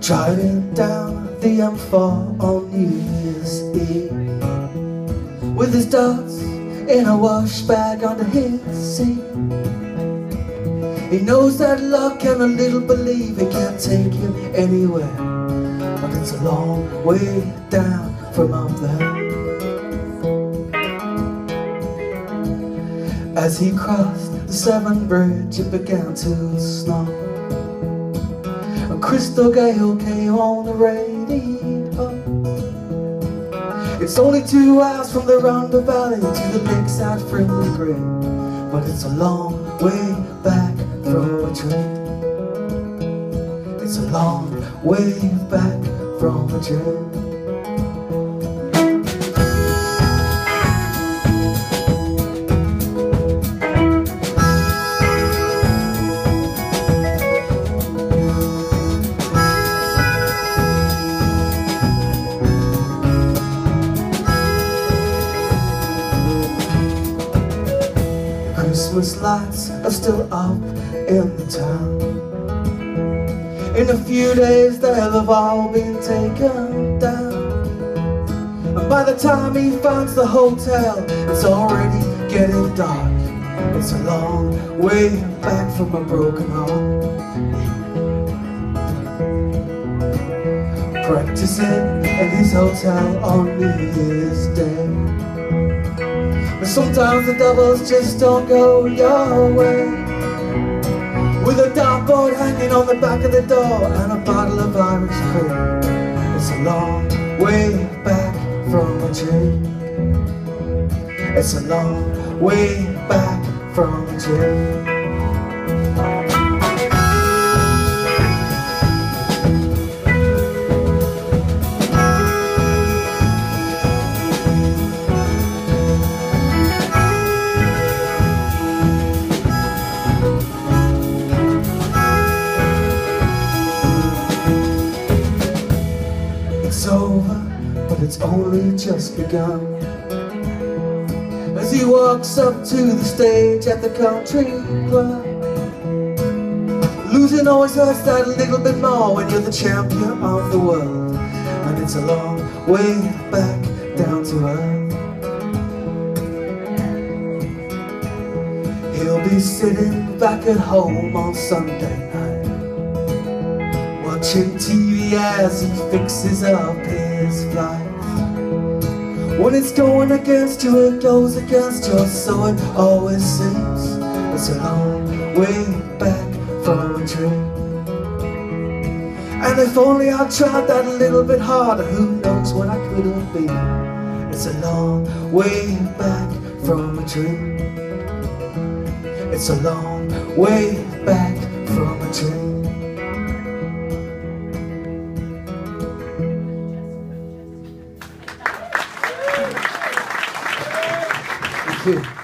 Driving down the M4 on New Year's Eve, with his dots in a wash bag under his seat. He knows that luck and a little belief, it can't take him anywhere, but it's a long way down from up there. As he crossed the Severn bridge, it began to snow. Crystal Gayle came on the radio. It's only 2 hours from the Rhondda valley to the lakeside friendly grave, but it's a long way back from a dream. It's a long way back from a dream. Christmas lights are still up in the town. In a few days they'll have all been taken down, and by the time he finds the hotel, it's already getting dark. It's a long way back from a broken home. Practicing at his hotel on New Year's Day, but sometimes the devils just don't go your way. With a dartboard hanging on the back of the door and a bottle of Irish cream, it's a long way back from a dream. It's a long way back from a dream. It's over, but it's only just begun. As he walks up to the stage at the country club, losing always hurts that little bit more when you're the champion of the world. And it's a long way back down to earth. He'll be sitting back at home on Sunday night, watching TV as he fixes up his flight. When it's going against you, it goes against you, so it always seems. It's a long way back from a dream. And if only I tried that a little bit harder, who knows what I could have been. It's a long way back from a dream. It's a long way back from a dream. Thank you.